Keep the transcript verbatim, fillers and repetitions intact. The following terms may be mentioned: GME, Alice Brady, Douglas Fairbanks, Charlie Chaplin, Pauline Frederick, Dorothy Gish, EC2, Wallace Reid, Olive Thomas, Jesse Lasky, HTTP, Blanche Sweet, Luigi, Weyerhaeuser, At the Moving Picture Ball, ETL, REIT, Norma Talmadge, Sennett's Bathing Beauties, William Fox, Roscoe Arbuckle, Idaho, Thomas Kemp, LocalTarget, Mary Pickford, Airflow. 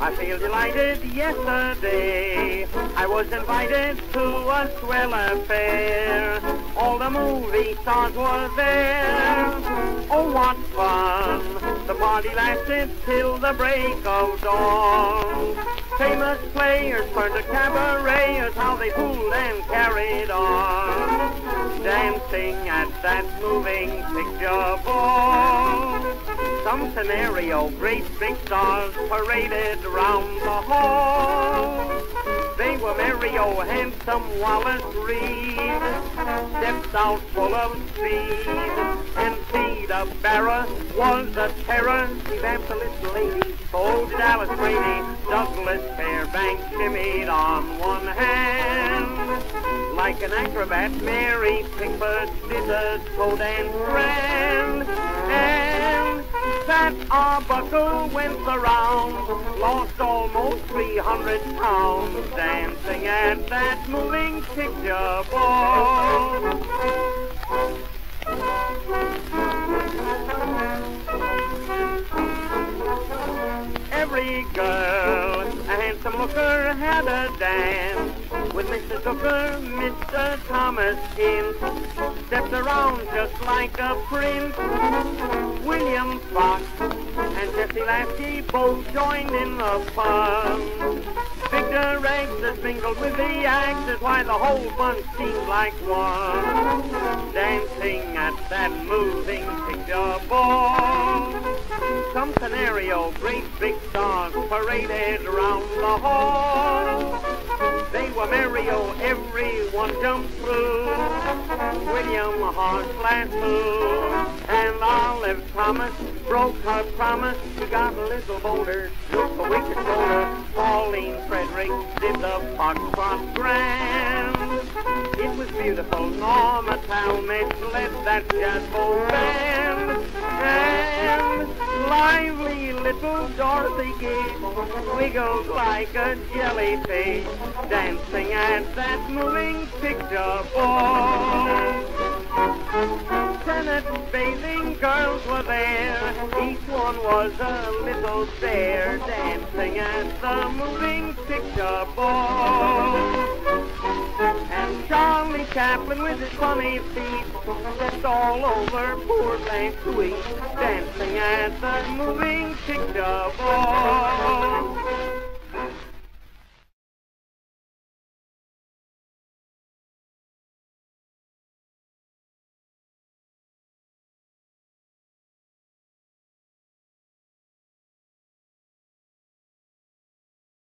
I feel delighted. Yesterday I was invited to a swell affair. All the movie stars were there. Oh, what fun! The party lasted till the break of dawn. Famous players turned to cabarets, how they fooled and carried on, dancing at that moving picture ball. Some scenario, great big stars paraded round the hall. They were merry, oh, handsome Wallace Reid, stepped out full of speed. Empty the barra was a terror, evangelist lady, so did Alice Brady. Douglas Fairbanks shimmied on one hand. Like an acrobat, Mary Pickford did a toad and ran. And that Arbuckle went the round, lost almost three hundred pounds, dancing at that moving picture ball. Every girl, a handsome looker, had a dance with Missus Hooker, Mister Thomas Kemp, stepped around just like a prince. William Fox and Jesse Lasky both joined in the fun. Victor Exes mingled with the axes, why the whole bunch seemed like one, dancing at that moving picture ball. Some scenario, great big stars paraded round the hall. They were merry, oh, everyone jumped through. William Hart's last move, and Olive Thomas broke her promise. She got a little bolder, looked a wicked shoulder. Pauline Frederick did the foxtrot grand. It was beautiful. Norma Talmadge led that jazzful band. And lively little Dorothy Gish wiggled like a jellyfish, dancing at that moving picture ball. Senate bathing girls were there. Each one was a little bear, dancing at the moving picture ball. And Charlie Chaplin with his funny feet stepped all over poor Blanche Sweet, dancing at the moving picture ball.